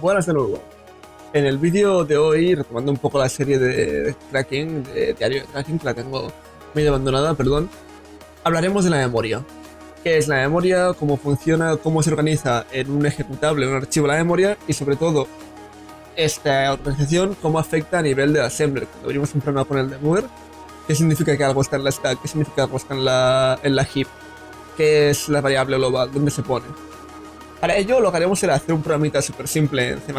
Buenas de nuevo. En el vídeo de hoy, retomando un poco la serie de tracking, de diario de tracking, que la tengo medio abandonada, perdón, hablaremos de la memoria. ¿Qué es la memoria? ¿Cómo funciona? ¿Cómo se organiza en un ejecutable, un archivo de la memoria? Y sobre todo, esta organización, ¿cómo afecta a nivel de Assembler? Cuando abrimos un programa con el de mover, ¿qué significa que algo está en la stack? ¿Qué significa que algo está en la heap? ¿Qué es la variable global? ¿Dónde se pone? Para ello lo que haremos será hacer un programita súper simple en C++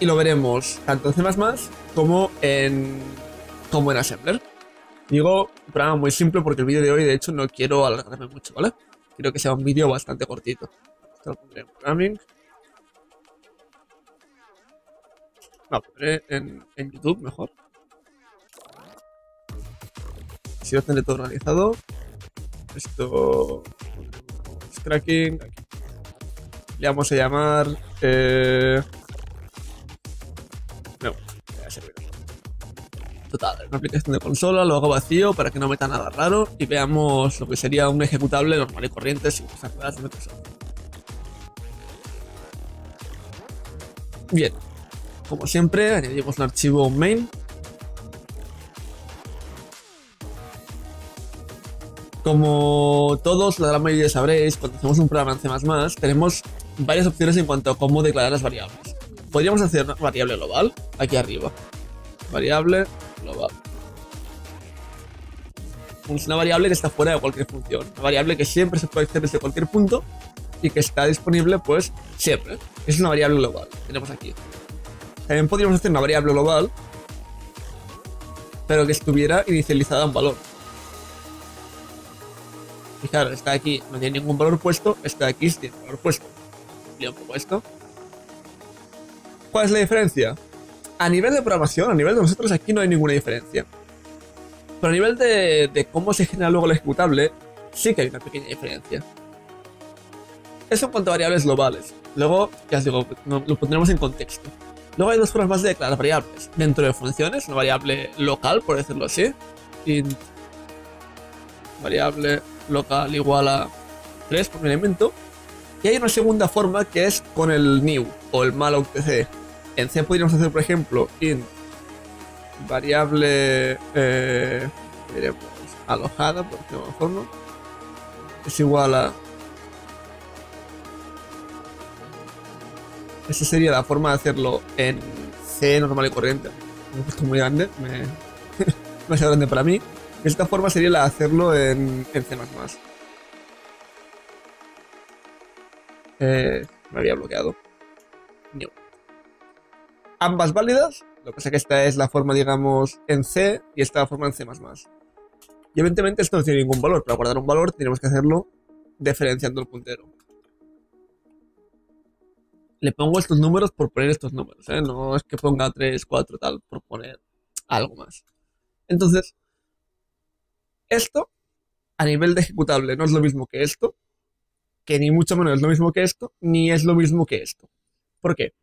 y lo veremos tanto en C++ como en Assembler. Digo, un programa muy simple porque el vídeo de hoy de hecho no quiero alargarme mucho, ¿vale? Quiero que sea un vídeo bastante cortito. Esto lo pondré en programming. Lo pondré en YouTube mejor. Si lo tendré todo organizado. Esto... tracking, le vamos a llamar no, voy a servir total, una aplicación de consola, lo hago vacío para que no meta nada raro y veamos lo que sería un ejecutable normal y corriente sin usar pedazos de cosas. Bien, como siempre añadimos un archivo main . Como todos, la gran mayoría sabréis, cuando hacemos un programa en C++, tenemos varias opciones en cuanto a cómo declarar las variables. Podríamos hacer una variable global, aquí arriba. Variable global. Es una variable que está fuera de cualquier función. Una variable que siempre se puede acceder desde cualquier punto y que está disponible, pues, siempre. Es una variable global, tenemos aquí. También podríamos hacer una variable global, pero que estuviera inicializada en valor. Fijaros, está aquí, no tiene ningún valor puesto, está aquí, sí tiene valor puesto. Amplio un poco esto. ¿Cuál es la diferencia? A nivel de programación, a nivel de nosotros, aquí no hay ninguna diferencia. Pero a nivel de cómo se genera luego el ejecutable, sí que hay una pequeña diferencia. Eso en cuanto a variables globales. Luego, ya os digo, lo pondremos en contexto. Luego hay dos formas más de declarar variables. Dentro de funciones, una variable local, por decirlo así. Int variable local igual a 3 por un elemento, y hay una segunda forma que es con el new o el malloc de C. En C podríamos hacer, por ejemplo, int variable veremos, alojada por decirlo de alguna forma es igual a, esa sería la forma de hacerlo en C normal y corriente. Me he puesto muy grande, demasiado grande para mí. Esta forma sería la de hacerlo en C++. Me había bloqueado. No. Ambas válidas, lo que pasa que esta es la forma, digamos, en C y esta forma en C++. Y evidentemente esto no tiene ningún valor. Para guardar un valor tenemos que hacerlo diferenciando el puntero. Le pongo estos números por poner estos números, ¿eh? No es que ponga 3, 4, tal, por poner algo más. Entonces... esto, a nivel de ejecutable, no es lo mismo que esto, que ni mucho menos es lo mismo que esto, ni es lo mismo que esto. ¿Por qué?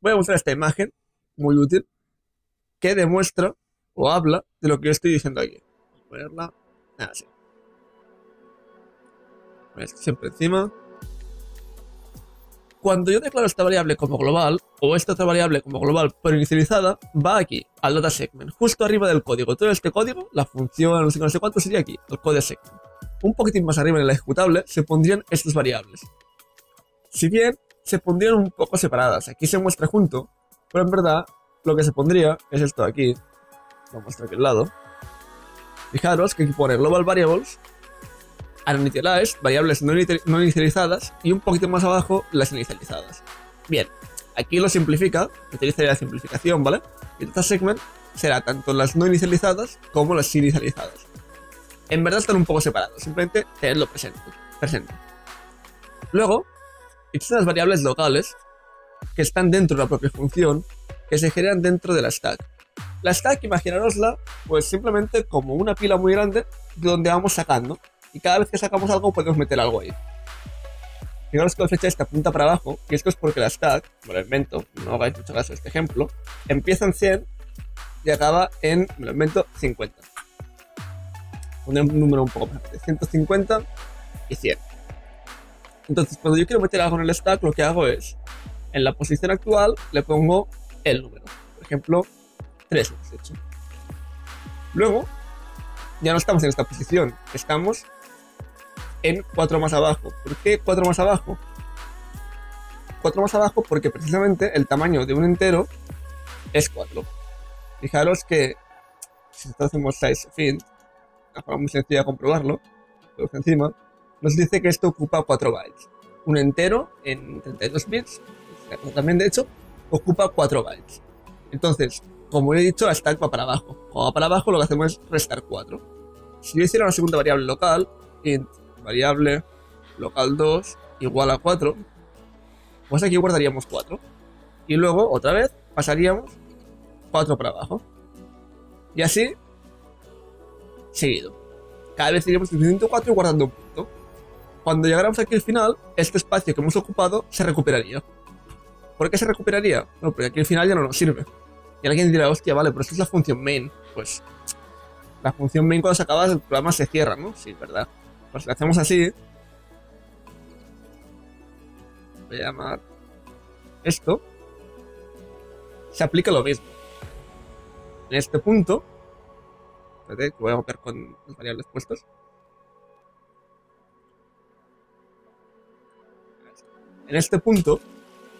Voy a mostrar esta imagen, muy útil, que demuestra o habla de lo que yo estoy diciendo aquí. Voy a ponerla así. Siempre encima. Cuando yo declaro esta variable como global, o esta otra variable como global pero inicializada, va aquí, al Data Segment, justo arriba del código. Todo este código, la función, no sé cuánto, sería aquí, el Code Segment. Un poquitín más arriba en el ejecutable se pondrían estas variables. Si bien, se pondrían un poco separadas. Aquí se muestra junto, pero en verdad, lo que se pondría es esto de aquí. Lo muestro aquí al lado. Fijaros que aquí pone Global Variables, uninitialized, variables no inicializadas, y un poquito más abajo, las inicializadas. Bien. Aquí lo simplifica, utiliza la simplificación, ¿vale? Y Data Segment será tanto las no inicializadas como las inicializadas. En verdad están un poco separados, simplemente tenerlo presente. Luego, existen las variables locales que están dentro de la propia función, que se generan dentro de la stack. La stack, imaginarosla, pues simplemente como una pila muy grande donde vamos sacando. Y cada vez que sacamos algo podemos meter algo ahí. Fijaros que la flecha esta apunta para abajo, y esto es porque la stack, me lo invento, no hagáis mucho caso a este ejemplo, empieza en 100 y acaba en, me lo invento, 50. Pondré un número un poco más grande, 150 y 100. Entonces, cuando yo quiero meter algo en el stack, lo que hago es, en la posición actual, le pongo el número. Por ejemplo, 3. Luego, ya no estamos en esta posición, estamos en 4 más abajo. ¿Por qué 4 más abajo? 4 más abajo porque precisamente el tamaño de un entero es 4. Fijaros que si nosotros hacemos size field, una forma muy sencilla de comprobarlo, encima, nos dice que esto ocupa 4 bytes. Un entero en 32 bits, también de hecho, ocupa 4 bytes. Entonces, como he dicho, la stack va para abajo. Como va para abajo, lo que hacemos es restar 4. Si yo hiciera una segunda variable local, int variable local 2 igual a 4, pues aquí guardaríamos 4. Y luego, otra vez, pasaríamos 4 para abajo. Y así, seguido. Cada vez seguiremos dividiendo 4 y guardando un punto. Cuando llegáramos aquí al final, este espacio que hemos ocupado se recuperaría. ¿Por qué se recuperaría? Bueno, porque aquí al final ya no nos sirve. Y alguien dirá, hostia, vale, pero esto es la función main. Pues la función main cuando se acaba el programa se cierra, ¿no? Sí, ¿verdad? Pues lo hacemos así. Voy a llamar esto. Se aplica lo mismo. En este punto, espérate, que voy a copiar con las variables puestas. En este punto,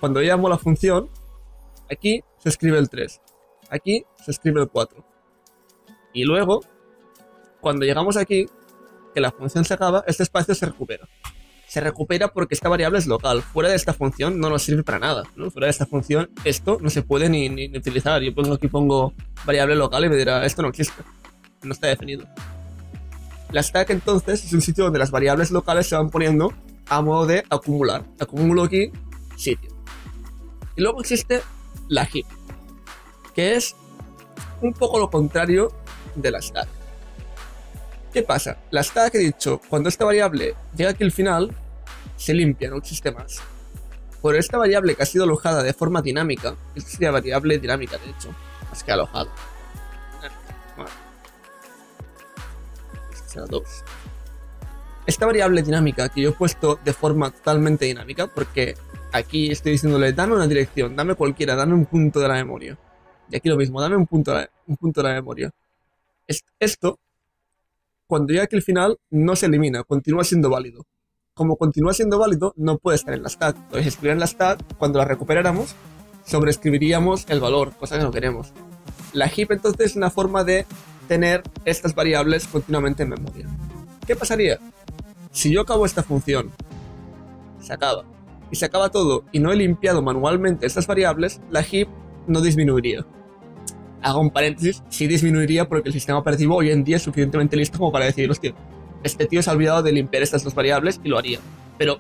cuando llamo la función, aquí se escribe el 3, aquí se escribe el 4. Y luego, cuando llegamos aquí, que la función se acaba, este espacio se recupera. Se recupera porque esta variable es local. Fuera de esta función no nos sirve para nada, ¿no? Fuera de esta función esto no se puede ni utilizar. Yo pongo aquí variable local y me dirá, esto no existe, no está definido. La stack entonces es un sitio donde las variables locales se van poniendo a modo de acumular. Acumulo aquí sitio. Y luego existe la heap, que es un poco lo contrario de la stack. ¿Qué pasa? La stack, he dicho, cuando esta variable llega aquí al final, se limpia, no existe más. Por esta variable que ha sido alojada de forma dinámica, esta sería variable dinámica, de hecho, más que alojada. Esta variable dinámica que yo he puesto de forma totalmente dinámica, porque aquí estoy diciéndole, dame una dirección, dame cualquiera, dame un punto de la memoria. Y aquí lo mismo, dame un punto de la memoria. Esto, cuando llega aquí al final, no se elimina, continúa siendo válido. Como continúa siendo válido, no puede estar en la stack. Entonces, escribir en la stack, cuando la recuperáramos, sobreescribiríamos el valor, cosa que no queremos. La heap, entonces, es una forma de tener estas variables continuamente en memoria. ¿Qué pasaría? Si yo acabo esta función, se acaba, y se acaba todo, y no he limpiado manualmente estas variables, la heap no disminuiría. Hago un paréntesis, sí disminuiría porque el sistema operativo hoy en día es suficientemente listo como para decir, hostia, este tío se ha olvidado de limpiar estas dos variables y lo haría. Pero,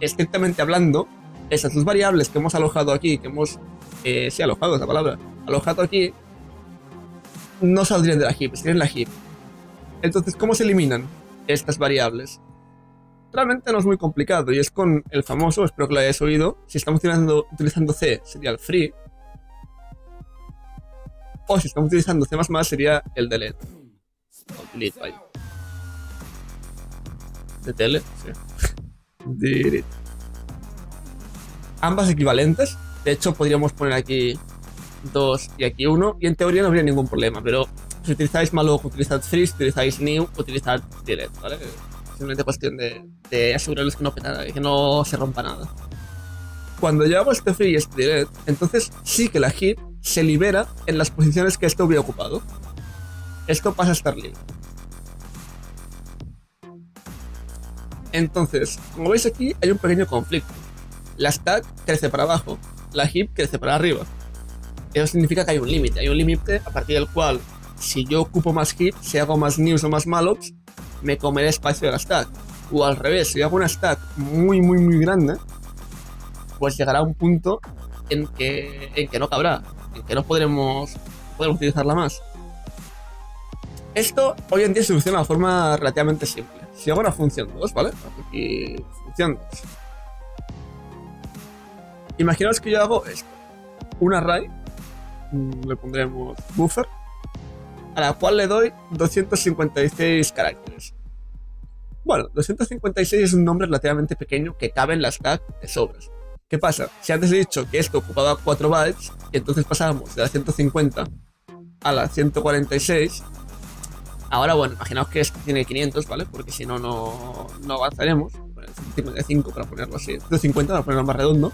estrictamente hablando, esas dos variables que hemos alojado aquí, que hemos... sí, alojado es la palabra. Alojado aquí, no saldrían de la heap, estarían en la heap. Entonces, ¿cómo se eliminan estas variables? Realmente no es muy complicado y es con el famoso, espero que lo hayáis oído, si estamos utilizando C sería el free, o si estamos utilizando C++ sería el delete. O delete, vaya. Delete, sí. Delete. Ambas equivalentes, de hecho podríamos poner aquí 2 y aquí 1 y en teoría no habría ningún problema, pero si utilizáis malloc, utilizad free, si utilizáis new, utilizad delete, ¿vale? Simplemente cuestión de asegurarles que no se rompa nada. Cuando yo hago este free y este delete, entonces sí que la heap se libera en las posiciones que esto hubiera ocupado. Esto pasa a estar libre. Entonces, como veis aquí, hay un pequeño conflicto. La stack crece para abajo, la heap crece para arriba. Eso significa que hay un límite a partir del cual, si yo ocupo más heap, si hago más news o más mallocs, me comeré espacio de la stack. O al revés, si hago una stack muy grande, pues llegará un punto en que no cabrá, en que no podremos utilizarla más. Esto hoy en día se soluciona de forma relativamente simple. Si hago una función 2, ¿vale? Aquí, función 2. Imaginaos que yo hago esto, un array, le pondremos buffer, a la cual le doy 256 caracteres. Bueno, 256 es un nombre relativamente pequeño que cabe en las tags de sobras. ¿Qué pasa? Si antes he dicho que esto ocupaba 4 bytes, y entonces pasábamos de la 150 a la 146. Ahora, bueno, imaginaos que esto tiene 500, ¿vale? Porque si no, no avanzaremos. Bueno, 155 para ponerlo así, 150 para ponerlo más redondo.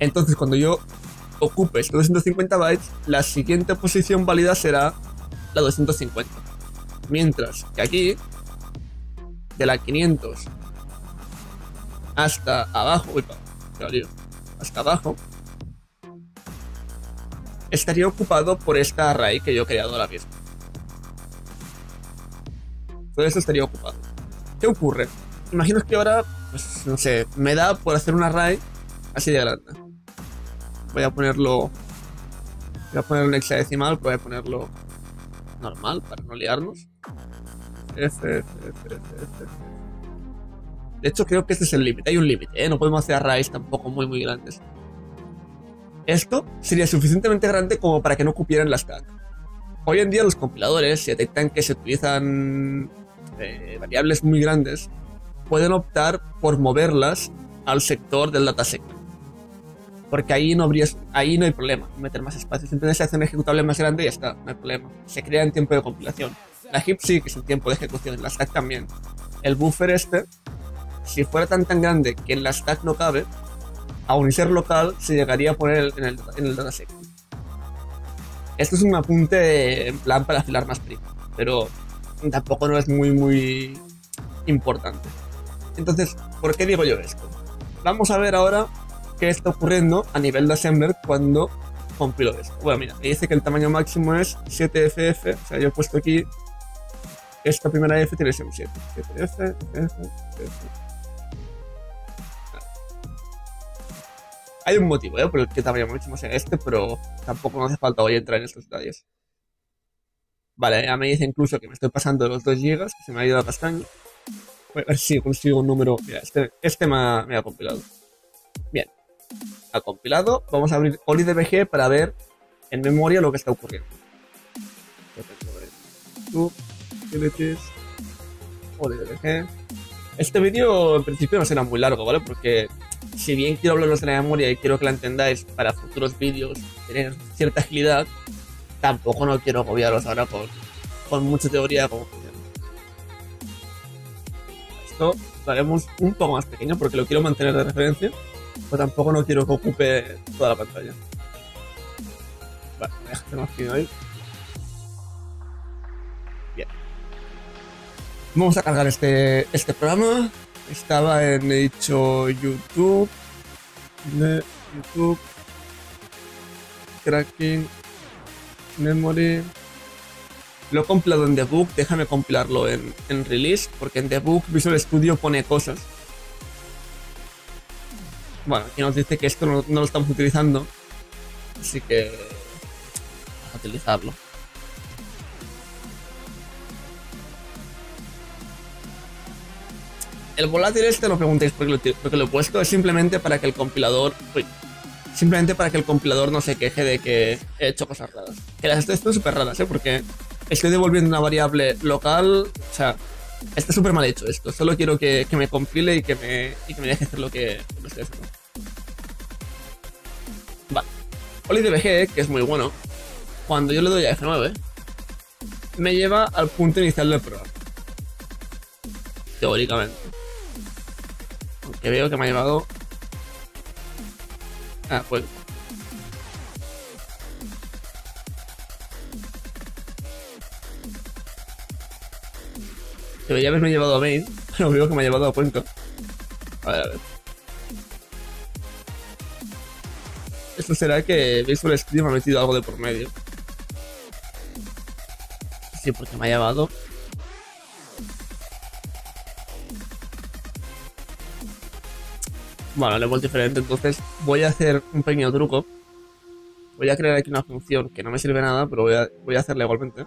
Entonces, cuando yo ocupe estos 250 bytes, la siguiente posición válida será la 250. Mientras que aquí, de la 500 hasta abajo, hasta abajo, estaría ocupado por esta array que yo he creado ahora mismo. Todo esto estaría ocupado. ¿Qué ocurre? Imagino que ahora, pues no sé, me da por hacer un array así de grande. Voy a ponerlo en hexadecimal, pero voy a ponerlo normal para no liarnos. De hecho, creo que este es el límite. Hay un límite, ¿eh? No podemos hacer arrays tampoco muy grandes. Esto sería suficientemente grande como para que no cupieran las tags. Hoy en día los compiladores, si detectan que se utilizan variables muy grandes, pueden optar por moverlas al sector del data segment. Porque ahí no hay problema, meter más espacio. Simplemente se hace un ejecutable más grande y ya está, no hay problema. Se crea en tiempo de compilación. La heap sí que es en tiempo de ejecución, las tags también. El buffer este, si fuera tan grande que en las tags no cabe, aun y ser local, se llegaría a poner en el data segment. Esto es un apunte en plan para afilar más prima, pero tampoco no es muy importante. Entonces, ¿por qué digo yo esto? Vamos a ver ahora qué está ocurriendo a nivel de Assembler cuando compilo esto. Bueno, mira, me dice que el tamaño máximo es 7FF, o sea, yo he puesto aquí esta primera F tiene que ser un 7. 7F, F, F. Hay un motivo, por el que tamaño máximo sea este, pero tampoco nos hace falta hoy entrar en estos detalles. Vale, ya me dice incluso que me estoy pasando de los 2 GB, que se me ha ido la castaña. Voy a ver si consigo un número. Mira, este me ha compilado. Bien, ha compilado. Vamos a abrir OllyDbg para ver en memoria lo que está ocurriendo. OllyDbg. Este vídeo en principio no será muy largo, ¿vale? Porque si bien quiero hablaros de la memoria y quiero que la entendáis para futuros vídeos, tener cierta agilidad, tampoco no quiero agobiaros ahora con mucha teoría como funciona. Esto lo haremos un poco más pequeño porque lo quiero mantener de referencia, pero tampoco no quiero que ocupe toda la pantalla. Vale, voy a dejar más fino ahí. Bien. Vamos a cargar este programa. Estaba en, he dicho, YouTube, cracking, memory. Lo he compilado en debug, déjame compilarlo en release, porque en debug Visual Studio pone cosas. Bueno, aquí nos dice que esto no lo estamos utilizando, así que vamos a utilizarlo. El volátil este, no preguntéis por qué lo he puesto, es simplemente para que el compilador no se queje de que he hecho cosas raras. Que las estoy haciendo súper raras, porque estoy devolviendo una variable local, o sea, está súper mal hecho esto. Solo quiero que me compile y que me deje hacer lo que estoy haciendo. Vale. OllyDbg, que es muy bueno, cuando yo le doy a F9, me lleva al punto inicial del programa. Teóricamente. Que veo que me ha llevado. Ah, pues. Debería haberme llevado a main, pero veo que me ha llevado a cuenca. A ver. Esto será que Visual Studio me ha metido algo de por medio. Sí, porque me ha llevado. Bueno, level diferente, entonces voy a hacer un pequeño truco. Voy a crear aquí una función que no me sirve nada, pero voy a hacerla igualmente.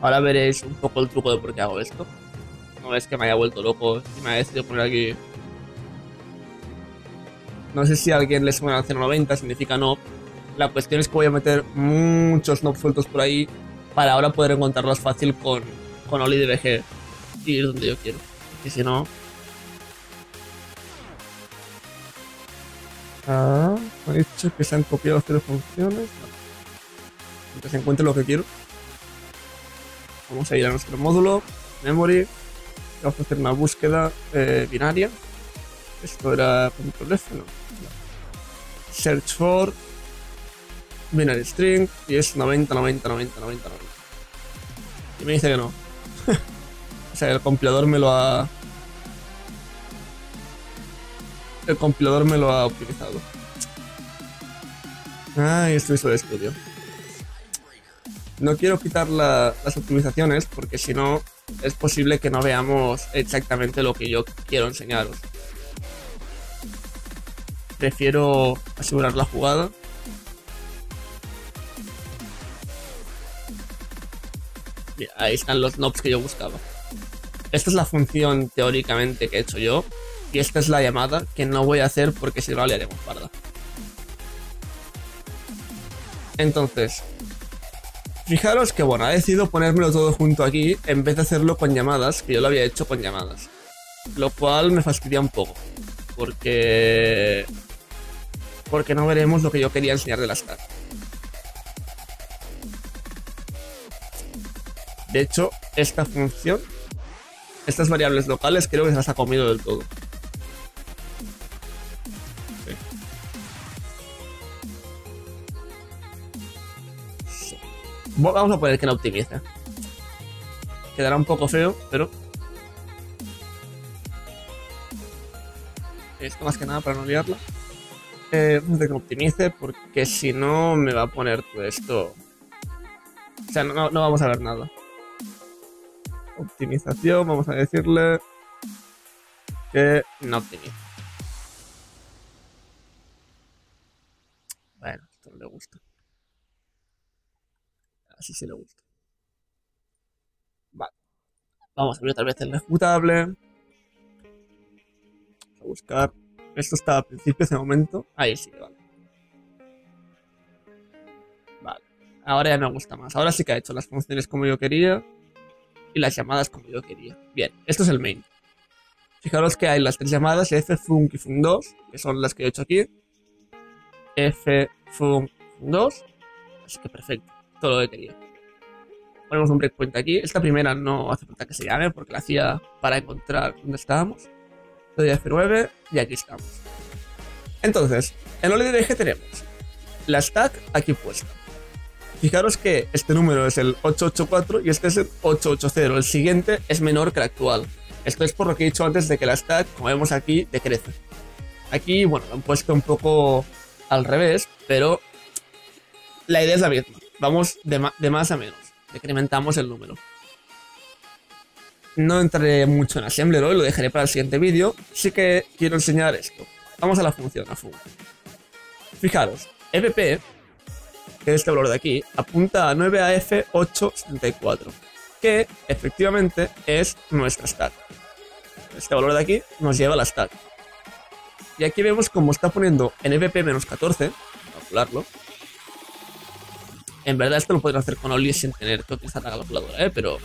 Ahora veréis un poco el truco de por qué hago esto. No es que me haya vuelto loco y me haya decidido poner aquí No sé si a alguien le suena 0,90, significa no. La cuestión es que voy a meter muchos nob sueltos por ahí para ahora poder encontrarlos fácil con OllyDbg y ir donde yo quiero. Y si no... Ah, me ha dicho que se han copiado las tres funciones. Entonces encuentre lo que quiero. Vamos a ir a nuestro módulo, memory. Vamos a hacer una búsqueda binaria. Esto era .left, no. Search for binary string y es 90. Y me dice que no. O sea, el compilador me lo ha... El compilador me lo ha optimizado. Ah, y esto es Visual Studio. No quiero quitar las optimizaciones porque si no es posible que no veamos exactamente lo que yo quiero enseñaros. Prefiero asegurar la jugada. Mira, ahí están los knobs que yo buscaba. Esta es la función teóricamente que he hecho yo. Y esta es la llamada que no voy a hacer porque si no le haremos parda. Entonces, fijaros que bueno, he decidido ponérmelo todo junto aquí en vez de hacerlo con llamadas, que yo lo había hecho con llamadas. Lo cual me fastidia un poco, porque no veremos lo que yo quería enseñar de las tasks. De hecho, esta función, estas variables locales creo que se las ha comido del todo. Vamos a poner que no optimiza. Quedará un poco feo, pero... Esto más que nada para no liarla. Vamos a hacer que optimice porque si no me va a poner todo esto. O sea, no vamos a ver nada. Optimización, vamos a decirle que no optimiza. Bueno, esto no le gusta. Así se le gusta. Vale. Vamos a abrir otra vez el ejecutable. Vamos a buscar. Esto está a principios de momento. Ahí sí, vale. Vale. Ahora ya me gusta más. Ahora sí que ha hecho las funciones como yo quería. Y las llamadas como yo quería. Bien, esto es el main. Fijaros que hay las tres llamadas. F-func y func2. Que son las que he hecho aquí. F-func, func2. Así que perfecto. Todo lo que quería. Ponemos un breakpoint aquí. Esta primera no hace falta que se llame porque la hacía para encontrar dónde estábamos. Le doy F9 y aquí estamos. Entonces, en OllyDbg tenemos la stack aquí puesta. Fijaros que este número es el 884 y este es el 880. El siguiente es menor que el actual. Esto es por lo que he dicho antes de que la stack, como vemos aquí, decrece. Aquí, bueno, lo han puesto un poco al revés, pero la idea es la misma. Vamos de más a menos, decrementamos el número. No entraré mucho en Assembler hoy, lo dejaré para el siguiente vídeo. Sí que quiero enseñar esto. Vamos a la función, a func. Fijaros, EBP, que es este valor de aquí, apunta a 9AF874, que efectivamente es nuestra stack. Este valor de aquí nos lleva a la stack. Y aquí vemos cómo está poniendo en EBP-14, calcularlo. En verdad esto lo pueden hacer con Oli sin tener que utilizar la calculadora, pero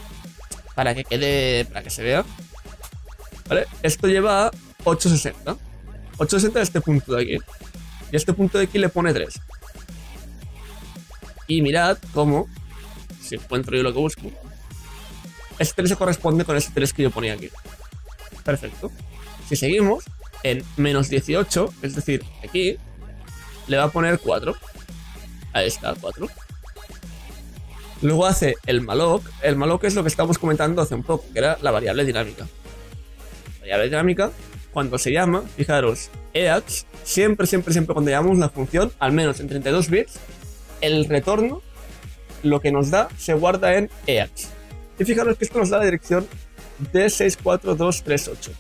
para que quede, para que se vea. ¿Vale? Esto lleva 860. 860 este punto de aquí. Y este punto de aquí le pone 3. Y mirad cómo, si encuentro yo lo que busco, este 3 se corresponde con este 3 que yo ponía aquí. Perfecto. Si seguimos, en menos 18, es decir, aquí, le va a poner 4. Ahí está, 4. Luego hace el malloc. El malloc es lo que estábamos comentando hace un poco, que era la variable dinámica. La variable dinámica, cuando se llama, fijaros, EAX, siempre cuando llamamos la función, al menos en 32 bits, el retorno, lo que nos da, se guarda en EAX. Y fijaros que esto nos da la dirección D64238.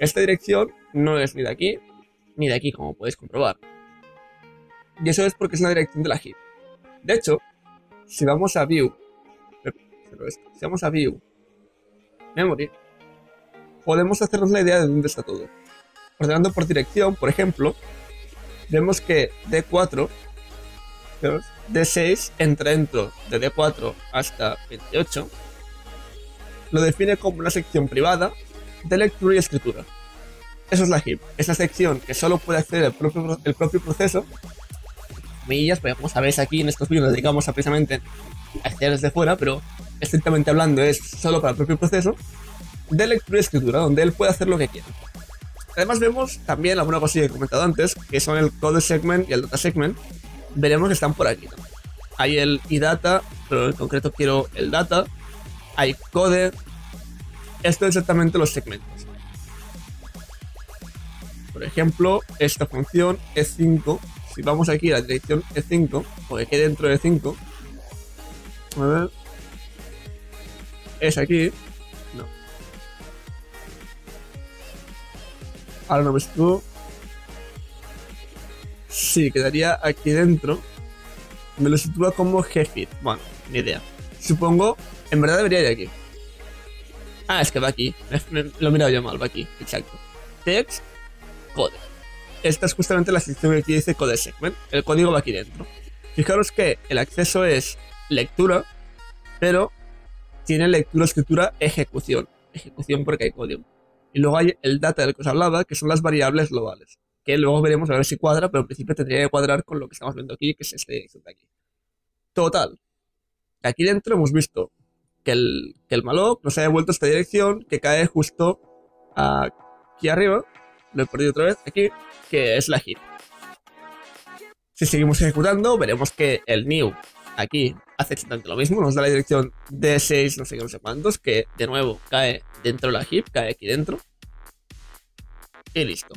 Esta dirección no es ni de aquí, como podéis comprobar. Y eso es porque es una dirección de la heap. De hecho, si vamos a View, Memory, podemos hacernos la idea de dónde está todo. ordenando por dirección, por ejemplo, vemos que D4, D6 entra dentro de D4 hasta 28, lo define como una sección privada de lectura y escritura. Eso es la heap, es la sección que solo puede acceder el propio proceso, comillas, pero como sabéis aquí en estos vídeos nos dedicamos a precisamente acceder desde fuera, pero estrictamente hablando es solo para el propio proceso, de lectura y escritura, donde él puede hacer lo que quiera. Además vemos también alguna cosa que he comentado antes, que son el Code Segment y el Data Segment, veremos que están por aquí, ¿no? Hay el eData, pero en concreto quiero el Data, hay Code, esto es exactamente los segmentos. Por ejemplo, esta función E5, si vamos aquí a la dirección E5, o que quede dentro de E5, a ver, es aquí, no. Ahora no ves tú. Sí, quedaría aquí dentro. Me lo sitúa como G-Fit. Bueno, ni idea. Supongo, en verdad debería ir aquí. Ah, es que va aquí. Lo he mirado yo mal, va aquí. Exacto. Text, code. Esta es justamente la sección que aquí dice code segment. El código va aquí dentro. Fijaros que el acceso es lectura, pero tiene lectura, escritura, ejecución. Ejecución porque hay código. Y luego hay el data del que os hablaba, que son las variables globales, que luego veremos a ver si cuadra, pero en principio tendría que cuadrar con lo que estamos viendo aquí, que es este de aquí. Total, aquí dentro hemos visto que el malloc nos ha devuelto esta dirección, que cae justo aquí arriba, lo he perdido otra vez, aquí, que es la heap. Si seguimos ejecutando, veremos que el new aquí hace exactamente lo mismo, nos da la dirección D6 no sé qué, no sé cuántos, que de nuevo cae dentro de la heap, cae aquí dentro, y listo.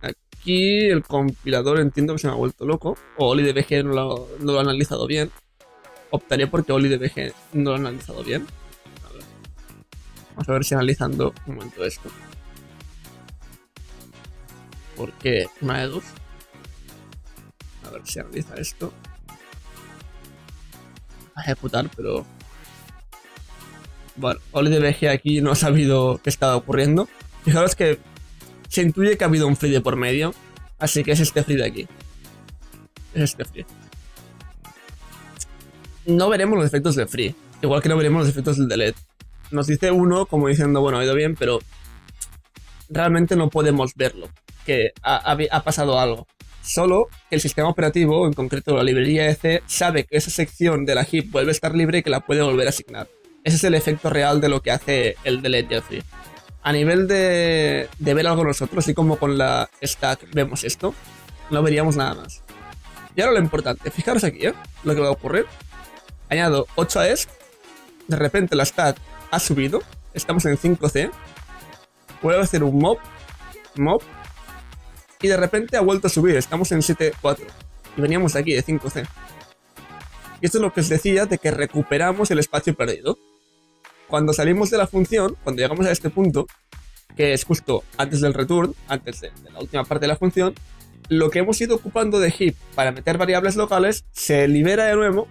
Aquí el compilador entiendo que se me ha vuelto loco, o OllyDbg no lo ha analizado bien. Optaré porque OllyDbg no lo ha analizado bien. A ver. Vamos a ver si analizando un momento esto. Porque una de dos. A ver si analiza esto. A ejecutar, pero... Bueno, OllyDbg aquí no ha sabido qué estaba ocurriendo. Fijaros que... se intuye que ha habido un free de por medio, así que es este free de aquí. Es este free. No veremos los efectos del free, igual que no veremos los efectos del delete. Nos dice uno como diciendo, bueno, ha ido bien, pero realmente no podemos verlo, que ha pasado algo. Solo que el sistema operativo, en concreto la librería EC, sabe que esa sección de la heap vuelve a estar libre y que la puede volver a asignar. Ese es el efecto real de lo que hace el delete y el free. A nivel de ver algo nosotros, así como con la stack vemos esto, no veríamos nada más. Y ahora lo importante, fijaros aquí, lo que va a ocurrir. Añado 8 a ESC, de repente la stack ha subido, estamos en 5C, vuelvo a hacer un mob, y de repente ha vuelto a subir, estamos en 7.4, y veníamos de aquí, de 5C. Y esto es lo que os decía de que recuperamos el espacio perdido. Cuando salimos de la función, cuando llegamos a este punto, que es justo antes del return, antes de la última parte de la función, lo que hemos ido ocupando de heap para meter variables locales se libera de nuevo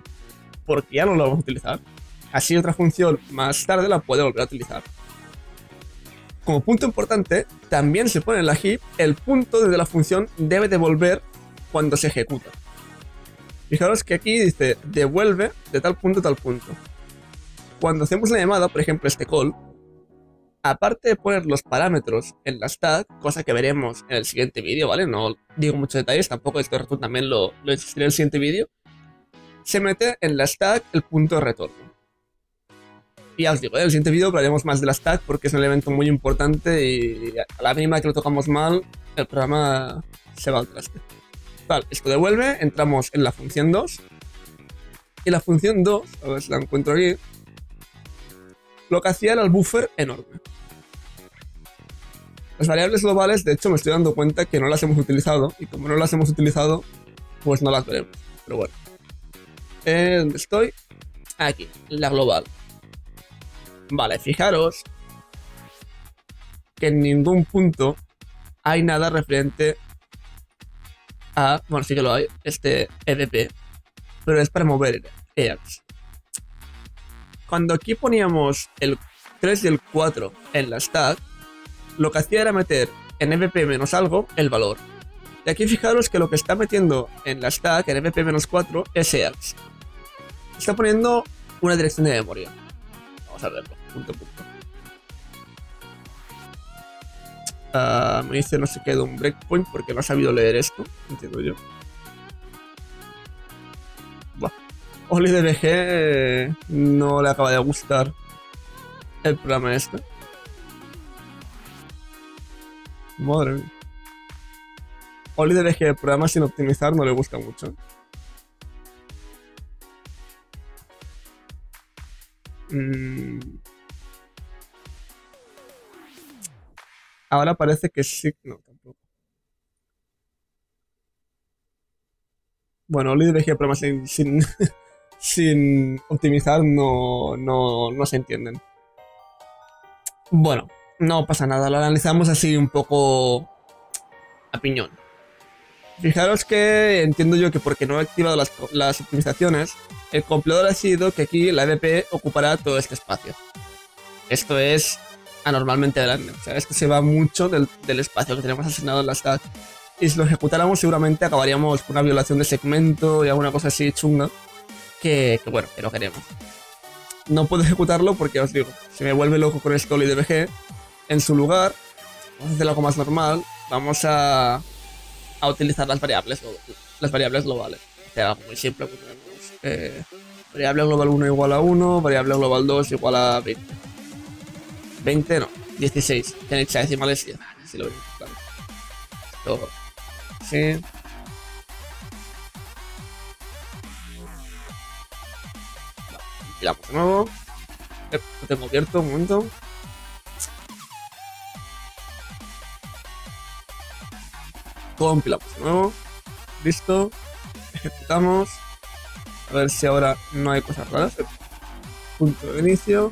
porque ya no lo vamos a utilizar. Así otra función más tarde la puede volver a utilizar. Como punto importante, también se pone en la heap el punto desde la función debe devolver cuando se ejecuta. Fijaros que aquí dice devuelve de tal punto a tal punto. Cuando hacemos la llamada, por ejemplo este call, aparte de poner los parámetros en la stack, cosa que veremos en el siguiente vídeo, ¿vale? No digo muchos detalles, tampoco esto return también lo insistiré en el siguiente vídeo, se mete en la stack el punto de retorno. Y ya os digo, en el siguiente vídeo hablaremos más de la stack porque es un elemento muy importante y a la mínima que lo tocamos mal, el programa se va al traste. Vale, esto devuelve, entramos en la función 2, y la función 2, a ver si la encuentro aquí, lo que hacía era el buffer enorme. Las variables globales, de hecho, me estoy dando cuenta que no las hemos utilizado, y como no las hemos utilizado, pues no las veremos. Pero bueno. ¿Dónde estoy? Aquí, la global. Vale, fijaros que en ningún punto hay nada referente a... Bueno, sí que lo hay, este EBP, pero es para mover EAX. Cuando aquí poníamos el 3 y el 4 en la stack, lo que hacía era meter en EBP-algo el valor. De aquí fijaros que lo que está metiendo en la stack, en EBP-4, es EAX. Está poniendo una dirección de memoria. Vamos a verlo, punto. Me dice no sé qué de un breakpoint porque no ha sabido leer esto, entiendo yo. Buah. OllyDbg no le acaba de gustar el programa este. Madre mía. OllyDbg, el programa sin optimizar, no le gusta mucho. Ahora parece que sí. No, tampoco. Bueno, OllyDbg programas sin optimizar no se entienden. Bueno, no pasa nada, lo analizamos así un poco a piñón. Fijaros que entiendo yo que porque no he activado las optimizaciones, el compilador ha decidido que aquí la EBP ocupará todo este espacio. Esto es anormalmente grande, o sea, esto se va mucho del espacio que tenemos asignado en la stack, y si lo ejecutáramos seguramente acabaríamos con una violación de segmento y alguna cosa así chunga que bueno, que no queremos. No puedo ejecutarlo porque os digo, se me vuelve loco con este OllyDbg. En su lugar, vamos a hacer algo más normal, vamos a utilizar las variables globales, o sea, algo muy simple, pues, variable global 1 igual a 1, variable global 2 igual a 16, tiene hexadecimales y así lo veo, claro. Esto, sí. Vale, miramos de nuevo. Lo tengo abierto, un momento. Compilamos de nuevo. Listo. Ejecutamos. A ver si ahora no hay cosas raras. Punto de inicio.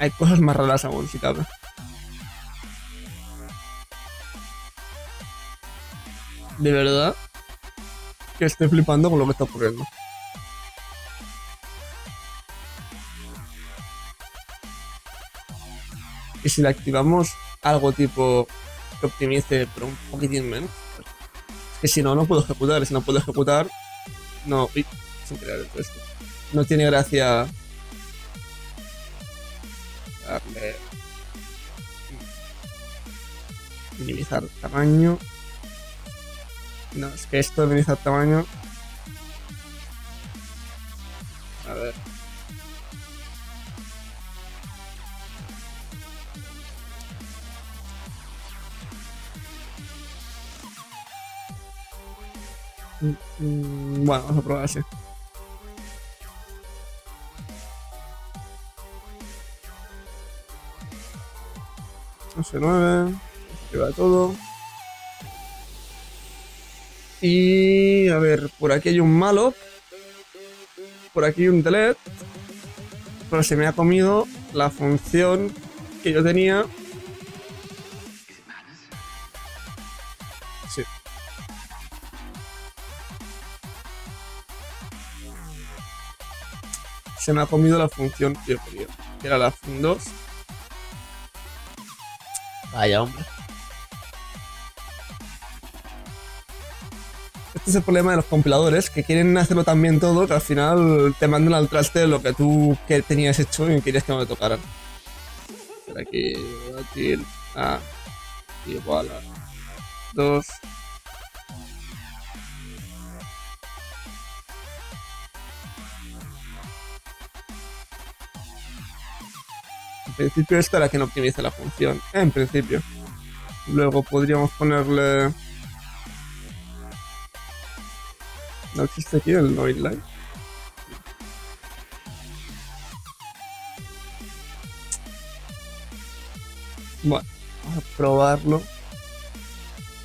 Hay cosas más raras aún, si cabe. De verdad que estoy flipando con lo que está ocurriendo. Y si le activamos algo tipo que optimice, pero un poquitín menos. Es que si no, no puedo ejecutar. Si no puedo ejecutar, no. Uy, sin crear el resto. No tiene gracia. Darle. Minimizar tamaño. No, es que esto de minimizar tamaño. A ver. Bueno, vamos a probar así. No sé, 9, lleva todo. Y a ver, por aquí hay un malloc, por aquí hay un delete, pero se me ha comido la función que yo tenía. Sí. Se me ha comido la función que yo quería, que era la fun2. Vaya, hombre. Este es el problema de los compiladores, que quieren hacerlo tan bien todo que al final te mandan al traste lo que tú que tenías hecho y querías que no te tocaran. Pero aquí, a igual a 2. En principio esto era que no optimiza la función, en principio. Luego podríamos ponerle... ¿No existe aquí el no inline? Bueno, vamos a probarlo.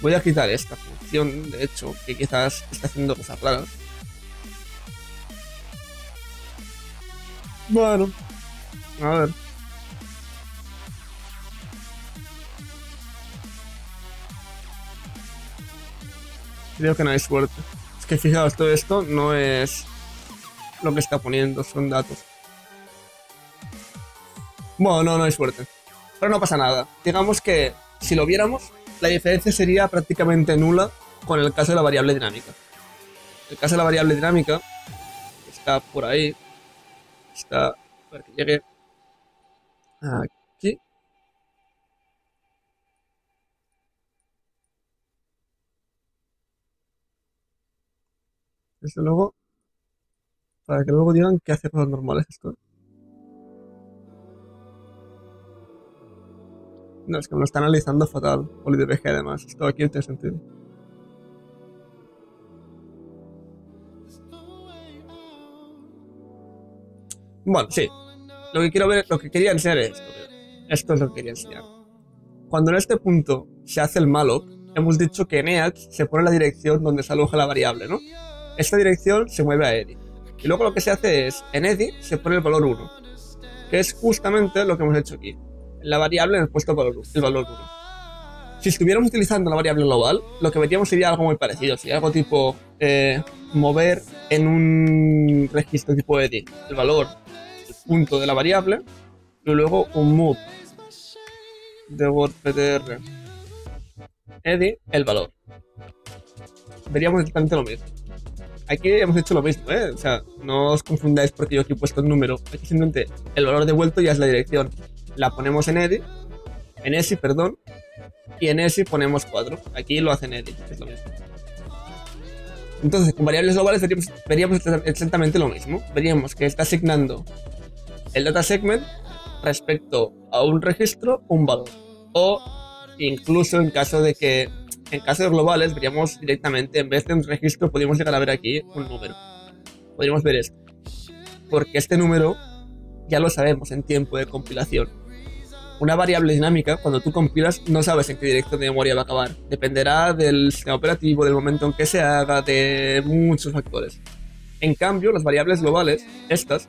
Voy a quitar esta función, de hecho, que quizás está haciendo cosas raras. Bueno, a ver. Creo que no hay suerte. Es que fijaos, todo esto no es lo que está poniendo, son datos. Bueno, no hay suerte. Pero no pasa nada. Digamos que si lo viéramos, la diferencia sería prácticamente nula con el caso de la variable dinámica. El caso de la variable dinámica está por ahí. Está para que llegue aquí. Eso luego, para que luego digan que hace cosas normales esto. No, es que me lo está analizando fatal. OllyDbg además. Esto aquí no tiene sentido. Bueno, sí. Lo que quiero ver, lo que quería enseñar es esto. Esto es lo que quería enseñar. Cuando en este punto se hace el malloc, hemos dicho que en EAX se pone la dirección donde se aloja la variable, ¿no? Esta dirección se mueve a EDI. Y luego lo que se hace es, en EDI se pone el valor 1, que es justamente lo que hemos hecho aquí. En la variable hemos puesto el valor 1. Si estuviéramos utilizando la variable global, lo que veríamos sería algo muy parecido. Sería algo tipo mover en un registro tipo EDI el valor, el punto de la variable, y luego un move de wordptr EDI el valor. Veríamos exactamente lo mismo. Aquí hemos hecho lo mismo, ¿eh? O sea, no os confundáis porque yo aquí he puesto el número. Aquí simplemente el valor devuelto ya es la dirección. La ponemos en EDI, en ESI, perdón, y en ESI ponemos 4. Aquí lo hace en EDI, es lo mismo. Entonces, con variables globales veríamos exactamente lo mismo. Veríamos que está asignando el data segment respecto a un registro un valor. O incluso en caso de que... En caso de globales, veríamos directamente, en vez de un registro, podríamos llegar a ver aquí un número. Podríamos ver esto. Porque este número ya lo sabemos en tiempo de compilación. Una variable dinámica, cuando tú compilas, no sabes en qué dirección de memoria va a acabar. Dependerá del sistema operativo, del momento en que se haga, de muchos factores. En cambio, las variables globales, estas,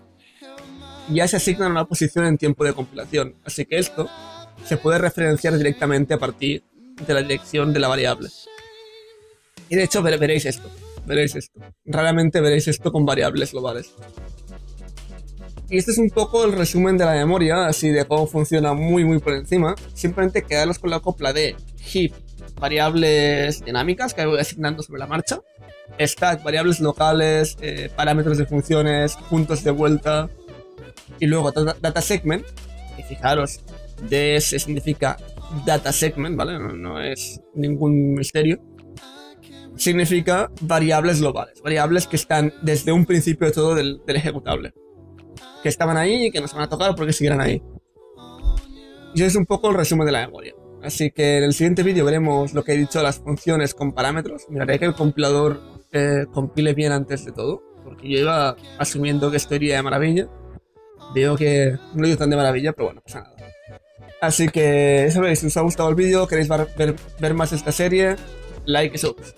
ya se asignan a una posición en tiempo de compilación. Así que esto se puede referenciar directamente a partir de la dirección de la variable. Y de hecho veréis esto. Veréis esto. Raramente veréis esto con variables globales. Y este es un poco el resumen de la memoria, así de cómo funciona muy por encima. Simplemente quedaros con la copla de heap, variables dinámicas que voy asignando sobre la marcha, stack, variables locales, parámetros de funciones, puntos de vuelta, y luego data segment, que fijaros, DS significa data segment, ¿vale? No es ningún misterio. Significa variables globales, variables que están desde un principio de todo del ejecutable, que estaban ahí y que no se van a tocar porque siguieran ahí. Y eso es un poco el resumen de la memoria. Así que en el siguiente vídeo veremos lo que he dicho, las funciones con parámetros. Miraré que el compilador compile bien antes de todo, porque yo iba asumiendo que esto iría de maravilla. Veo que no lo he ido tan de maravilla, pero bueno, no pasa nada. Así que, ya sabéis, si os ha gustado el vídeo, queréis ver más esta serie, like y subs.